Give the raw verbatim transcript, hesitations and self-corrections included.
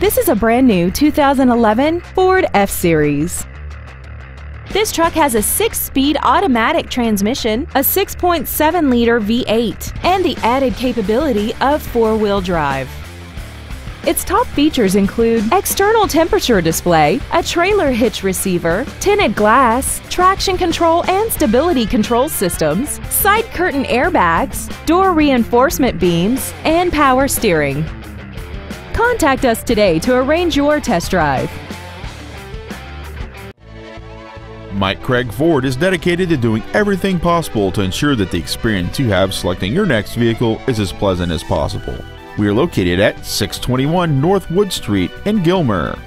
This is a brand new two thousand eleven Ford F-Series. This truck has a six-speed automatic transmission, a six point seven liter V eight, and the added capability of four-wheel drive. Its top features include external temperature display, a trailer hitch receiver, tinted glass, traction control and stability control systems, side curtain airbags, door reinforcement beams, and power steering. Contact us today to arrange your test drive. Mike Craig Ford is dedicated to doing everything possible to ensure that the experience you have selecting your next vehicle is as pleasant as possible. We are located at six twenty-one North Wood Street in Gilmer.